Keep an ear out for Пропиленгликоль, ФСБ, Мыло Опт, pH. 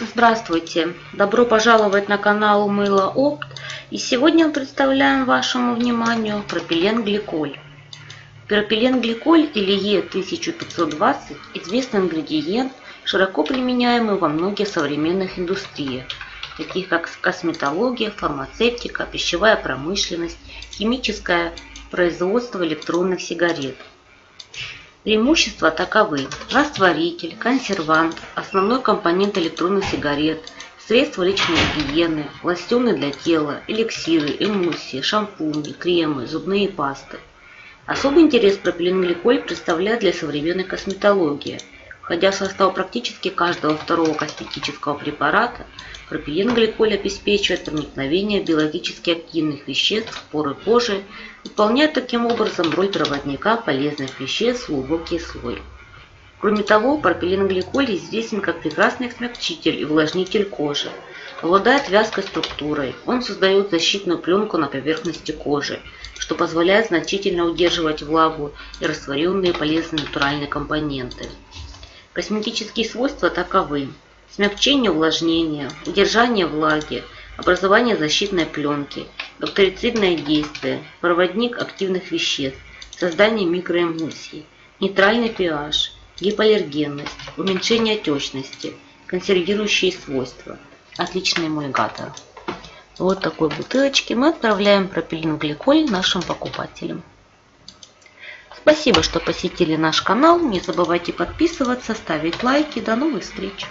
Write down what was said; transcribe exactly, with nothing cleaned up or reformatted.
Здравствуйте! Добро пожаловать на канал Мыло Опт. И сегодня представляем вашему вниманию пропиленгликоль. Пропиленгликоль или Е тысяча пятьсот двадцать известный ингредиент, широко применяемый во многих современных индустриях, таких как косметология, фармацевтика, пищевая промышленность, химическое производство электронных сигарет. Преимущества таковы: растворитель, консервант, основной компонент электронных сигарет, средства личной гигиены, лосьоны для тела, эликсиры, эмульсии, шампуни, кремы, зубные пасты. Особый интерес пропиленгликоль представляет для современной косметологии. Входя в состав практически каждого второго косметического препарата, пропиленгликоль обеспечивает проникновение биологически активных веществ в поры кожи, выполняя таким образом роль проводника полезных веществ в глубокий слой. Кроме того, пропиленгликоль известен как прекрасный смягчитель и увлажнитель кожи. Обладает вязкой структурой, он создает защитную пленку на поверхности кожи, что позволяет значительно удерживать влагу и растворенные полезные натуральные компоненты. Косметические свойства таковы: смягчение увлажнения, удержание влаги, образование защитной пленки, бактерицидное действие, проводник активных веществ, создание микроэмульсий, нейтральный pH, гипоаллергенность, уменьшение отечности, консервирующие свойства, отличный эмульгатор. Вот такой бутылочке мы отправляем пропиленгликоль нашим покупателям. Спасибо, что посетили наш канал. Не забывайте подписываться, ставить лайки. До новых встреч!